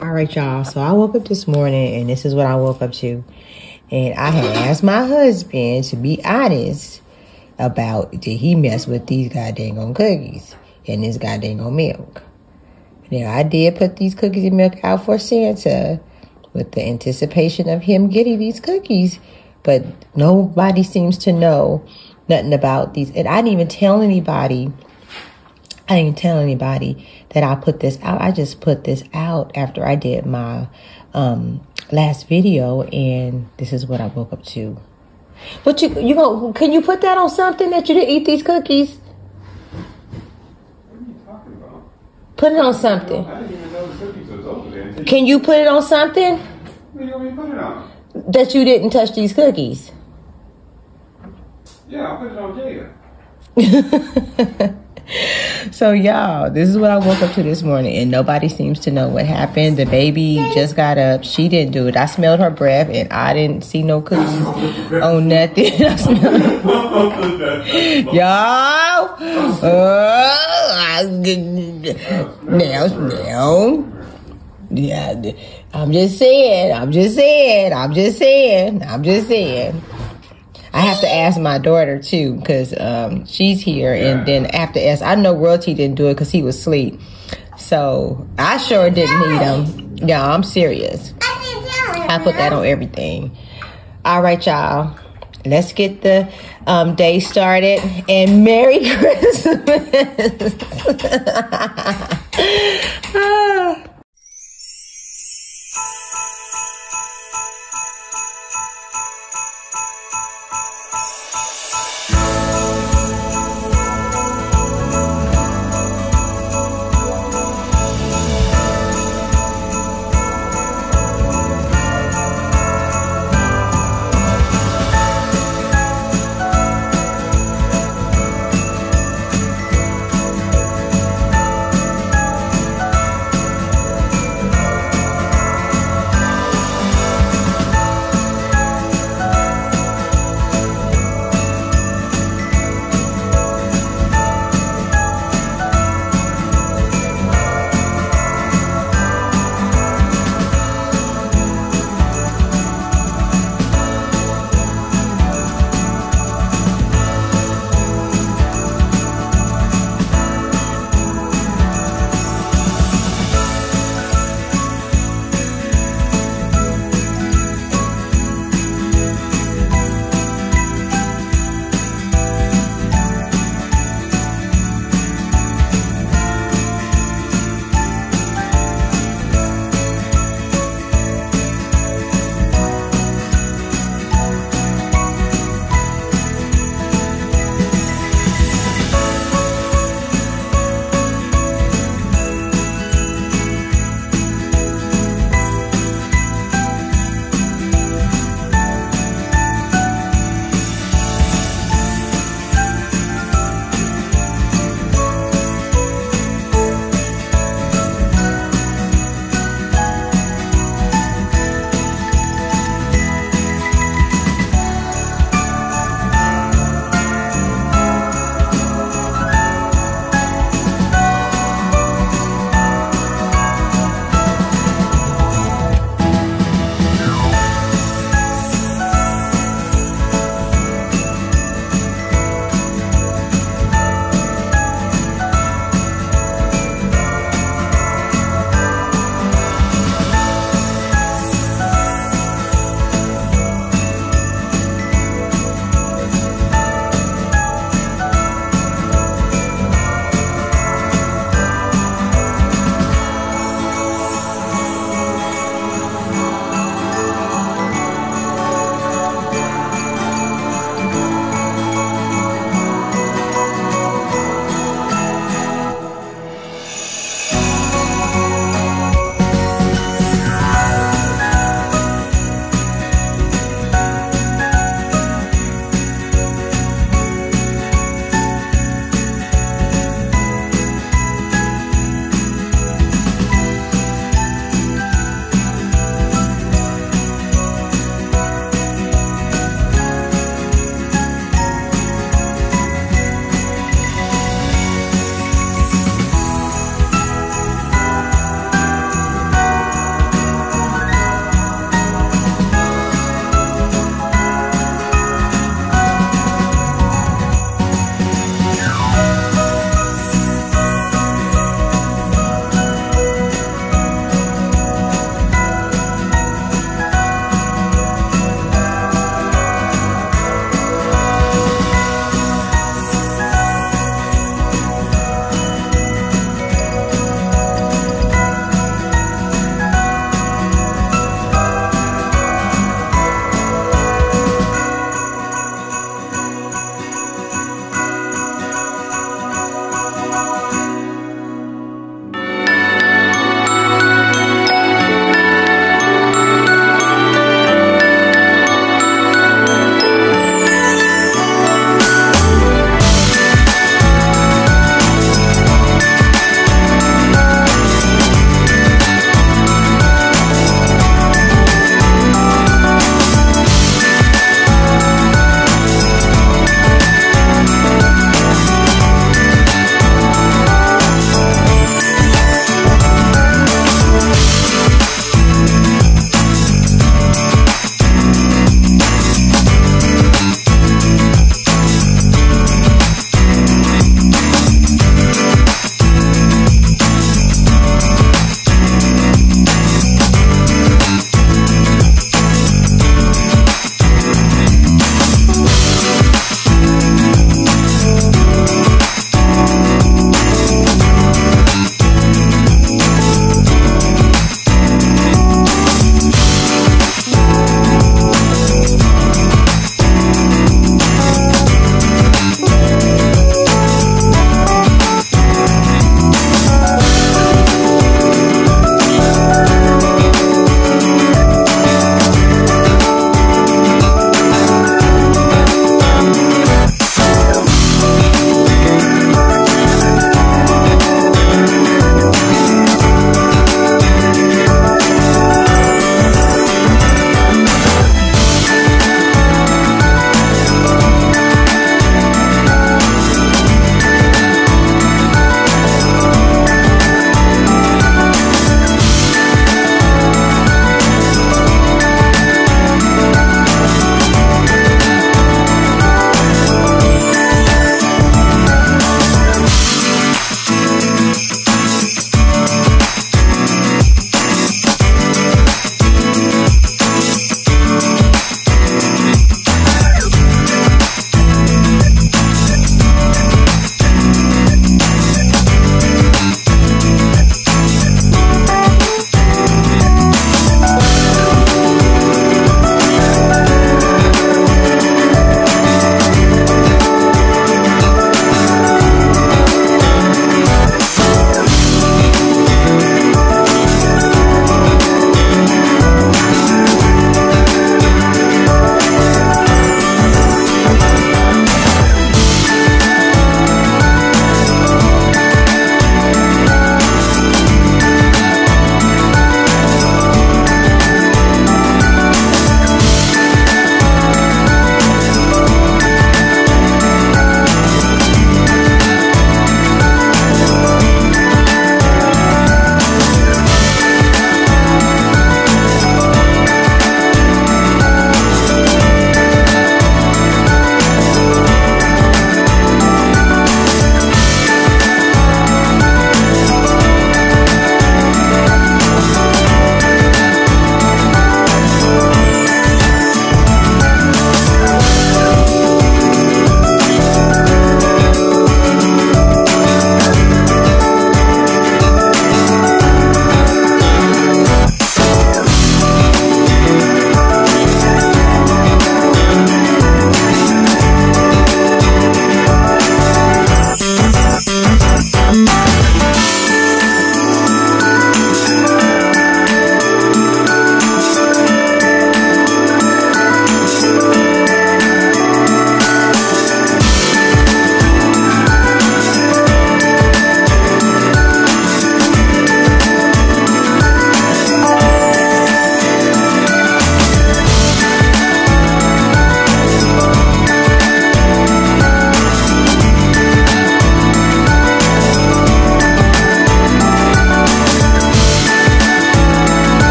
All right, y'all. So I woke up this morning and this is what I woke up to. And I had asked my husband, to be honest, about did he mess with these goddamn on cookies and this goddamn on milk. Now, I did put these cookies and milk out for Santa with the anticipation of him getting these cookies. But nobody seems to know nothing about these. And I didn't even tell anybody. I didn't tell anybody that I put this out. I just put this out after I did my last video, and this is what I woke up to. But you know, can you put that on something that you didn't eat these cookies? What are you talking about? Put it on something. I didn't even know the cookies was over there. Can you put it on something? What do you want me to put it on? That you didn't touch these cookies. Yeah, I put it on Jada. So, y'all, this is what I woke up to this morning, and nobody seems to know what happened. The baby just got up. She didn't do it. I smelled her breath, and I didn't see no cookies on nothing. Y'all, now, yeah, I'm just saying. I have to ask my daughter, too, because she's here. Yeah. And then after ask, I know Royalty didn't do it because he was asleep. So I sure didn't need them. Y'all, I'm serious. I put that on everything. All right, y'all. Let's get the day started. And Merry Christmas.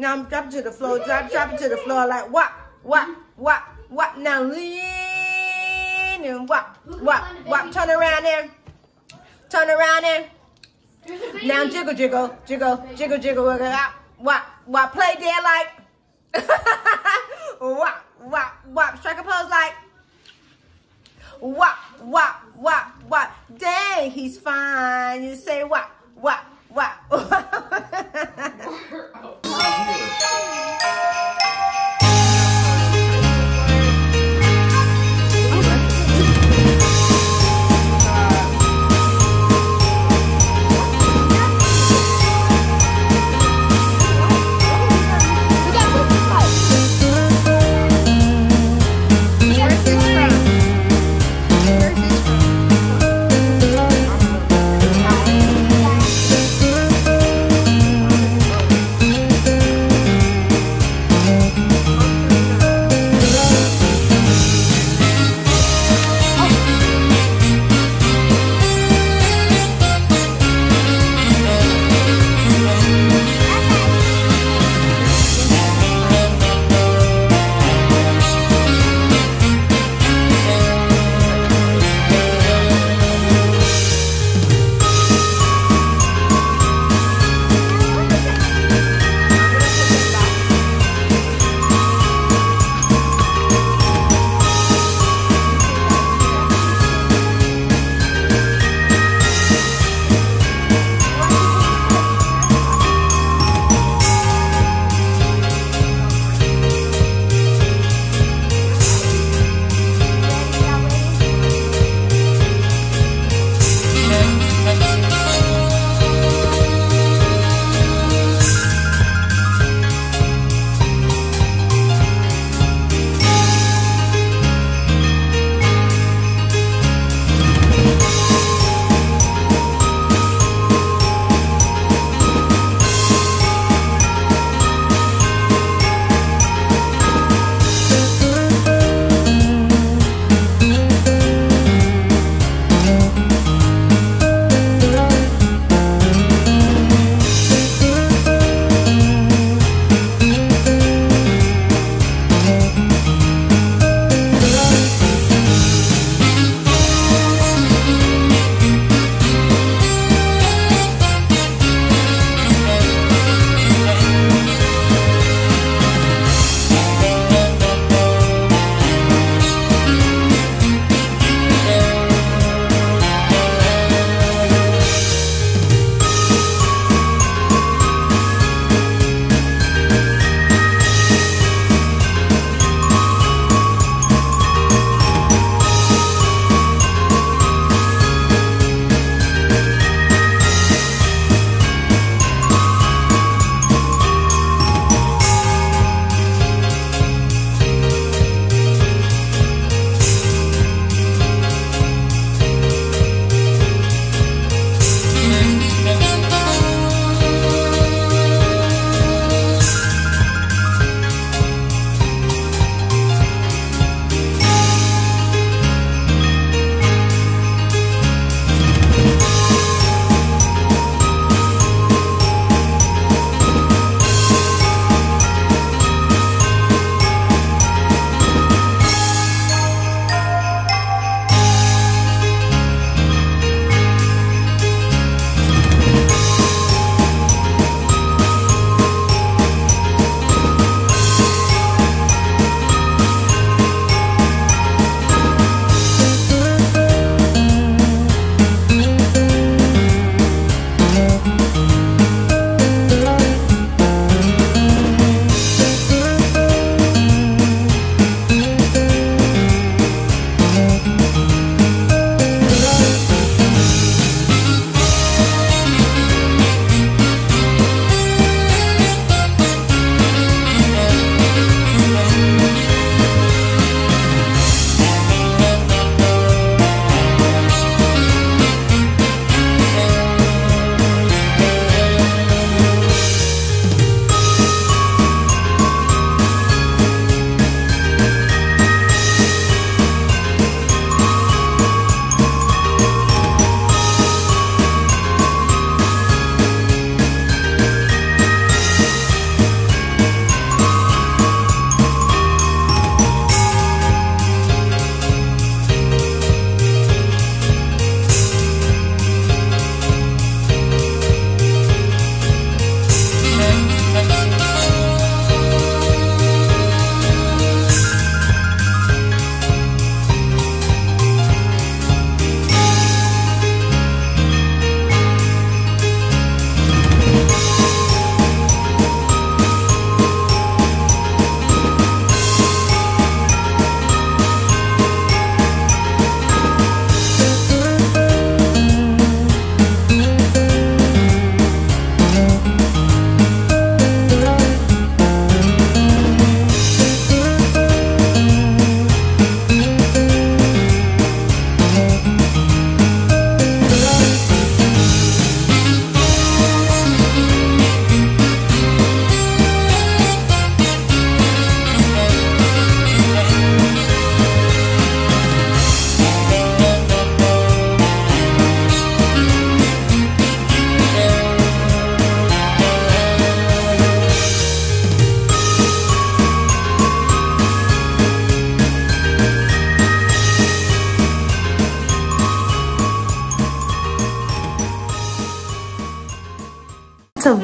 Now I'm dropping to the floor, dropping to the floor like wop, wop, wop, wop. Now lean and wop, wop, wop. Turn around there. Turn around there. Now jiggle, jiggle, jiggle, jiggle, jiggle, wiggle, wop, wop. Play there like wop, wop, wop. Strike a pose like wop, wop, wop, wop. Dang, he's fine. You say wop, wop, wop.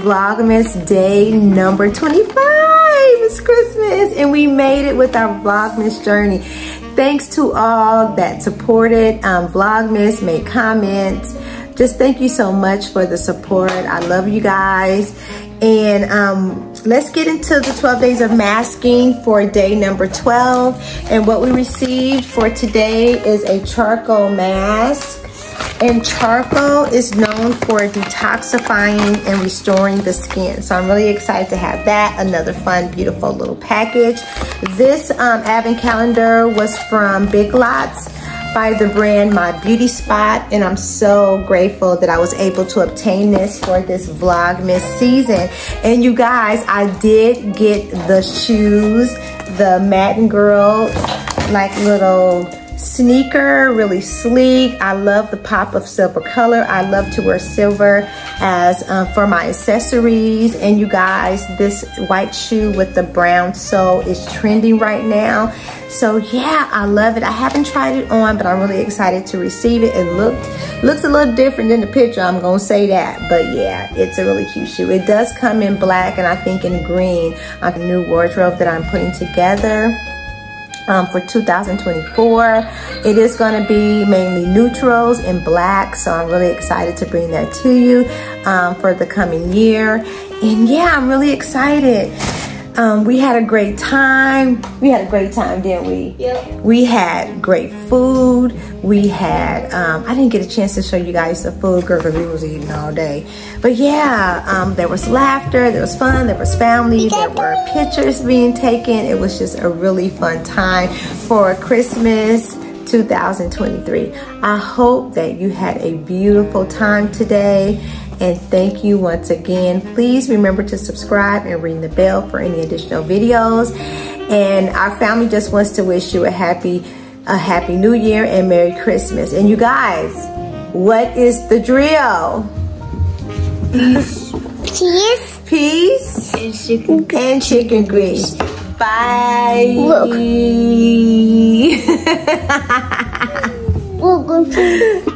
Vlogmas day number 25. It's Christmas and we made it with our Vlogmas journey. Thanks to all that supported Vlogmas, made comments. Just thank you so much for the support. I love you guys. And let's get into the 12 days of masking for day number 12. And what we received for today is a charcoal mask. And charcoal is known for detoxifying and restoring the skin. So I'm really excited to have that. Another fun, beautiful little package. This advent calendar was from Big Lots by the brand My Beauty Spot, and I'm so grateful that I was able to obtain this for this Vlogmas season. And you guys, I did get the shoes, the Madden Girl, like little sneaker, really sleek. I love the pop of silver color. I love to wear silver as for my accessories. And you guys, this white shoe with the brown sole is trending right now. So yeah, I love it. I haven't tried it on, but I'm really excited to receive it. It looks a little different than the picture, I'm gonna say that. But yeah, it's a really cute shoe. It does come in black and I think in green on the new wardrobe that I'm putting together. For 2024. It is going to be mainly neutrals and black, so I'm really excited to bring that to you for the coming year. And yeah, I'm really excited. We had a great time. We had a great time, didn't we? Yep. We had great food. We had, I didn't get a chance to show you guys the food, girl, because we was eating all day. But yeah, there was laughter, there was fun, there was family, there were pictures being taken. It was just a really fun time for Christmas 2023. I hope that you had a beautiful time today. And thank you once again. Please remember to subscribe and ring the bell for any additional videos. And our family just wants to wish you a happy new year and Merry Christmas. And you guys, what is the drill? Peace. Peace. And chicken grease. Bye. Look.